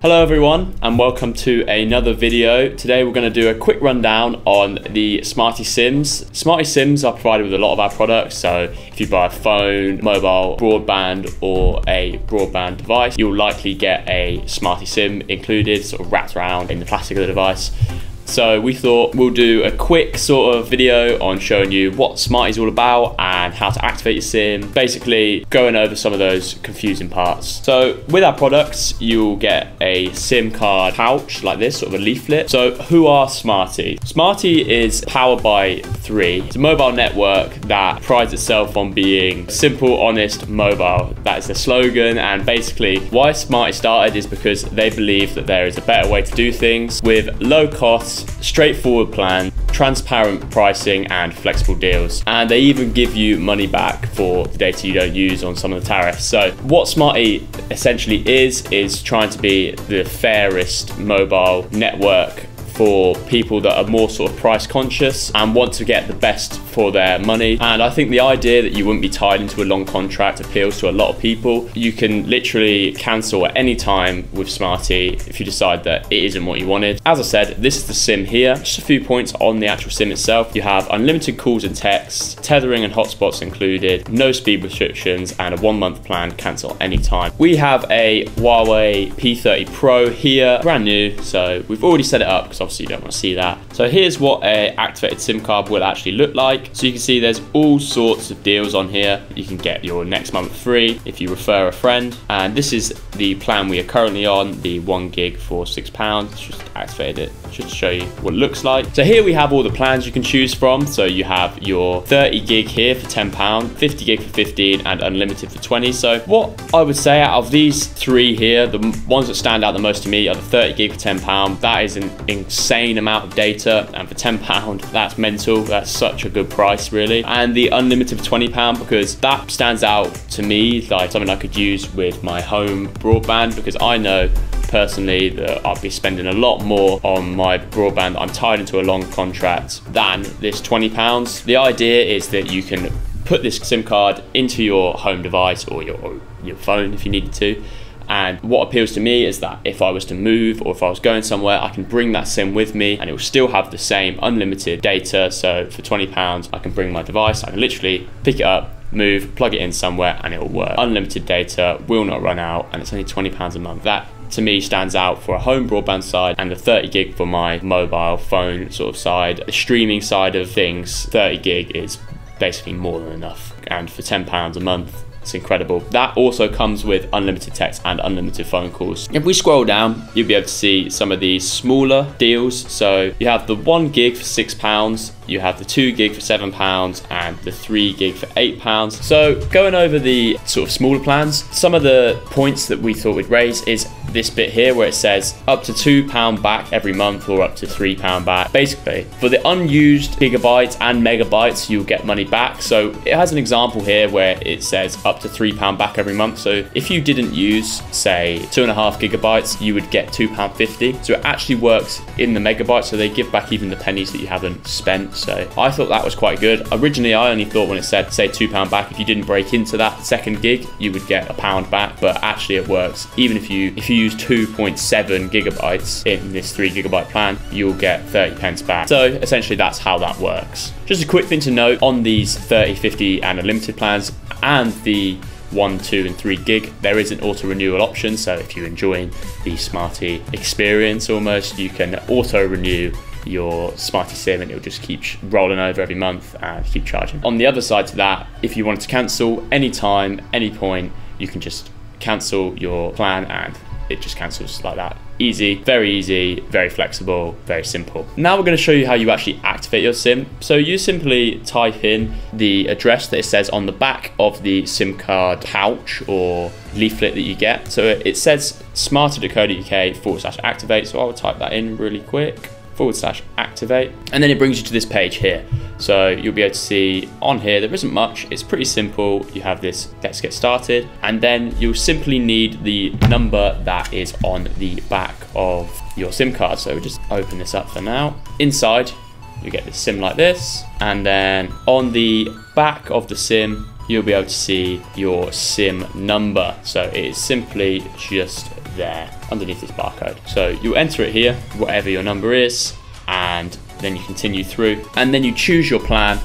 Hello everyone and welcome to another video. Today we're going to do a quick rundown on the Smarty SIMs. Smarty SIMs are provided with a lot of our products, so if you buy a phone, mobile, broadband or a broadband device, you'll likely get a Smarty SIM included, sort of wrapped around in the plastic of the device. So we thought we'll do a quick sort of video on showing you what Smarty's all about and how to activate your SIM, basically going over some of those confusing parts. So with our products, you'll get a SIM card pouch like this, sort of a leaflet. So who are Smarty? Smarty is powered by Three. It's a mobile network that prides itself on being simple, honest, mobile. That is their slogan, and basically why Smarty started is because they believe that there is a better way to do things with low costs, straightforward plan, transparent pricing and flexible deals, and they even give you money back for the data you don't use on some of the tariffs. So what Smarty essentially is trying to be the fairest mobile network for people that are more sort of price conscious and want to get the best for their money. And I think the idea that you wouldn't be tied into a long contract appeals to a lot of people. You can literally cancel at any time with Smarty if you decide that it isn't what you wanted. As I said, this is the SIM here. Just a few points on the actual SIM itself. You have unlimited calls and texts, tethering and hotspots included, no speed restrictions, and a 1 month plan, cancel any time. We have a Huawei P30 Pro here, brand new, so we've already set it up because obviously you don't want to see that. So here's what a activated SIM card will actually look like. So you can see there's all sorts of deals on here. You can get your next month free if you refer a friend. And this is the plan we are currently on, the 1 gig for £6. Just activated it just to show you what it looks like. So here we have all the plans you can choose from. So you have your 30 gig here for £10, 50 gig for £15 and unlimited for £20. So what I would say out of these three here, the ones that stand out the most to me are the 30 gig for £10. That is an insane amount of data, and for £10 that's mental. That's such a good price really. And the unlimited for £20, because that stands out to me like something I could use with my home broadband, because I know personally that I'll be spending a lot more on my broadband. I'm tied into a long contract than this £20. The idea is that you can put this SIM card into your home device or your phone if you needed to. And what appeals to me is that if I was to move or if I was going somewhere, I can bring that SIM with me and it will still have the same unlimited data. So for £20, I can bring my device. I can literally pick it up, move, plug it in somewhere and it will work. Unlimited data, will not run out, and it's only £20 a month. That to me stands out for a home broadband side, and the 30 gig for my mobile phone sort of side, the streaming side of things, 30 gig is basically more than enough. And for £10 a month, it's incredible. That also comes with unlimited text and unlimited phone calls. If we scroll down, you'll be able to see some of these smaller deals. So you have the 1 gig for £6, you have the 2 gig for £7 and the 3 gig for £8. So going over the sort of smaller plans, some of the points that we thought we'd raise is this bit here where it says up to £2 back every month or up to £3 back. Basically for the unused gigabytes and megabytes, you'll get money back. So it has an example here where it says up to £3 back every month. So if you didn't use say 2.5 gigabytes, you would get £2.50. So it actually works in the megabytes. So they give back even the pennies that you haven't spent. So I thought that was quite good. Originally, I only thought when it said say £2 back, if you didn't break into that second gig, you would get £1 back, but actually it works. Even if you use 2.7 gigabytes in this 3 gigabyte plan, you'll get 30 pence back. So essentially that's how that works. Just a quick thing to note on these 30, 50 and unlimited plans and the 1, 2 and 3 gig, there is an auto renewal option. So if you're enjoying the Smarty experience almost, you can auto renew your Smarty SIM and it'll just keep rolling over every month and keep charging. On the other side to that, if you wanted to cancel anytime, any point, you can just cancel your plan and it just cancels like that. Easy, very flexible, very simple. Now we're going to show you how you actually activate your SIM. So you simply type in the address that it says on the back of the SIM card pouch or leaflet that you get. So it says smarty.co.uk/activate. So I will type that in really quick. /activate, and then it brings you to this page here. So you'll be able to see on here there isn't much, it's pretty simple. You have this let's get started, and then you'll simply need the number that is on the back of your SIM card. So we'll just open this up for now. Inside you get the SIM like this, and then on the back of the SIM you'll be able to see your SIM number. So it is simply just there underneath this barcode. So you enter it here, whatever your number is, and then you continue through, and then you choose your plan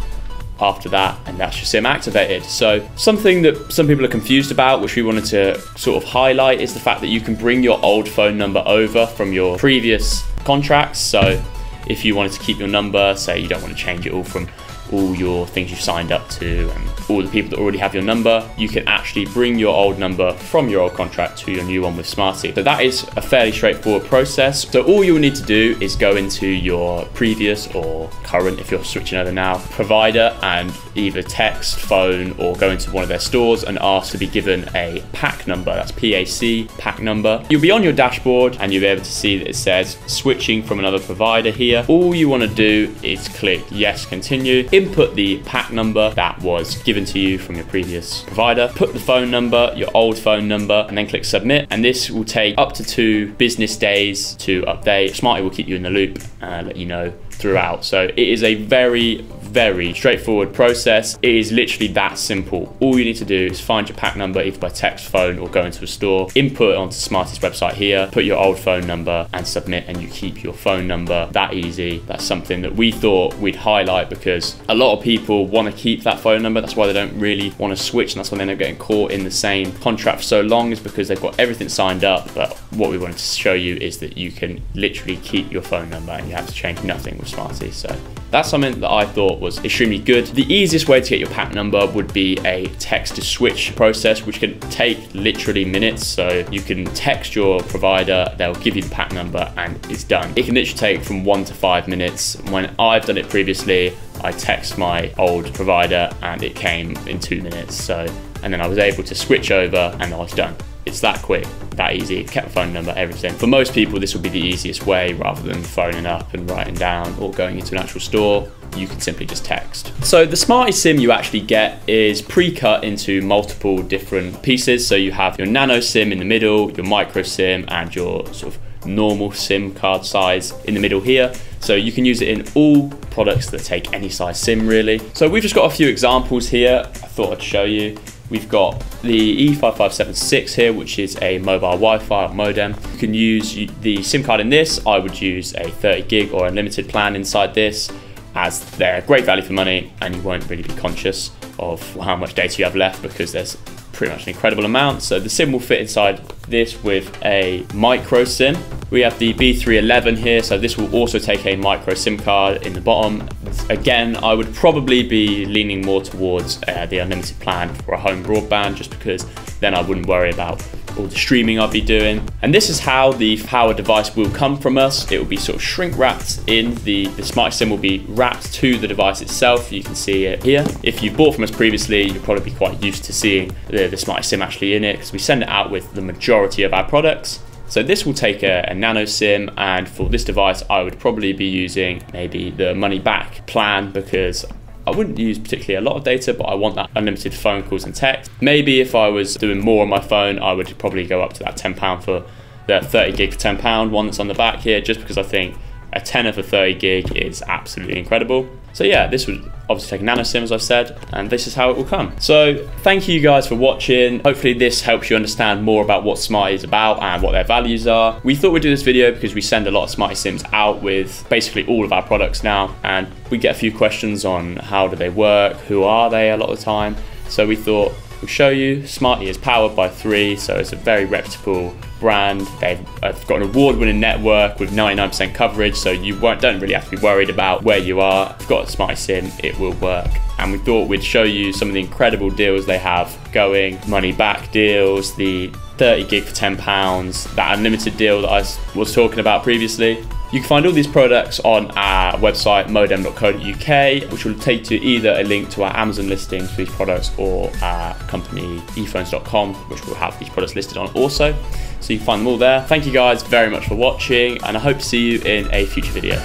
after that, and that's your SIM activated. So something that some people are confused about, which we wanted to sort of highlight, is the fact that you can bring your old phone number over from your previous contracts. So if you wanted to keep your number, say you don't want to change it all from all your things you've signed up to and all the people that already have your number, you can actually bring your old number from your old contract to your new one with Smarty. So that is a fairly straightforward process. So all you'll need to do is go into your previous or current, if you're switching over now, provider, and either text, phone, or go into one of their stores and ask to be given a PAC number. That's PAC, PAC number. You'll be on your dashboard and you'll be able to see that it says switching from another provider here. All you want to do is click yes, continue. Input the PAC number that was given to you from your previous provider, put the phone number, your old phone number, and then click submit. And this will take up to 2 business days to update. Smarty will keep you in the loop and let you know throughout. So it is a very, very straightforward process. It is literally that simple. All you need to do is find your PAC number, either by text, phone, or go into a store, input it onto Smarty's website here, put your old phone number and submit, and you keep your phone number. That easy. That's something that we thought we'd highlight because a lot of people want to keep that phone number. That's why they don't really want to switch, and that's why they end up getting caught in the same contract for so long, is because they've got everything signed up. But what we wanted to show you is that you can literally keep your phone number and you have to change nothing with Smarty. So that's something that I thought was extremely good. The easiest way to get your PAC number would be a text to switch process, which can take literally minutes. So you can text your provider, they'll give you the PAC number, and it's done. It can literally take from 1 to 5 minutes. When I've done it previously, I text my old provider and it came in 2 minutes. So, and then I was able to switch over and I was done. It's that quick, that easy. Kept phone number, everything. For most people, this will be the easiest way, rather than phoning up and writing down or going into an actual store. You can simply just text. So the Smarty SIM you actually get is pre-cut into multiple different pieces. So you have your nano SIM in the middle, your micro SIM, and your sort of normal SIM card size in the middle here. So you can use it in all products that take any size SIM, really. So we've just got a few examples here I thought I'd show you. We've got the E5576 here, which is a mobile Wi-Fi modem. You can use the SIM card in this. I would use a 30 gig or unlimited plan inside this, as they're great value for money and you won't really be conscious of how much data you have left, because there's pretty much an incredible amount. So the SIM will fit inside this with a micro SIM. We have the B311 here, so this will also take a micro SIM card in the bottom. Again, I would probably be leaning more towards the unlimited plan for a home broadband, just because then I wouldn't worry about all the streaming I'll be doing. And this is how the power device will come from us. It will be sort of shrink wrapped in. The Smarty SIM will be wrapped to the device itself. You can see it here. If you bought from us previously, you'll probably be quite used to seeing the Smarty SIM actually in it, because we send it out with the majority of our products. So this will take a nano SIM, and for this device, I would probably be using maybe the money back plan, because I wouldn't use particularly a lot of data, but I want that unlimited phone calls and text. Maybe if I was doing more on my phone, I would probably go up to that £10 for the 30 gig for £10 one that's on the back here, just because I think a £10 for 30 gig is absolutely incredible. So yeah, this would obviously take a nano SIM, as I've said, and this is how it will come. So thank you guys for watching. Hopefully this helps you understand more about what Smarty is about and what their values are. We thought we'd do this video because we send a lot of Smarty SIMs out with basically all of our products now, and we get a few questions on how do they work, who are they a lot of the time. So we thought we'll show you. Smarty is powered by 3, so it's a very reputable brand. They've got an award-winning network with 99% coverage, so you don't really have to be worried about where you are. If you've got a Smarty SIM, it will work. And we thought we'd show you some of the incredible deals they have going. Money back deals, the 30 gig for £10, that unlimited deal that I was talking about previously. You can find all these products on our website, modem.co.uk, which will take you to either a link to our Amazon listings for these products or our company, ephones.com, which will have these products listed on also. So you can find them all there. Thank you guys very much for watching, and I hope to see you in a future video.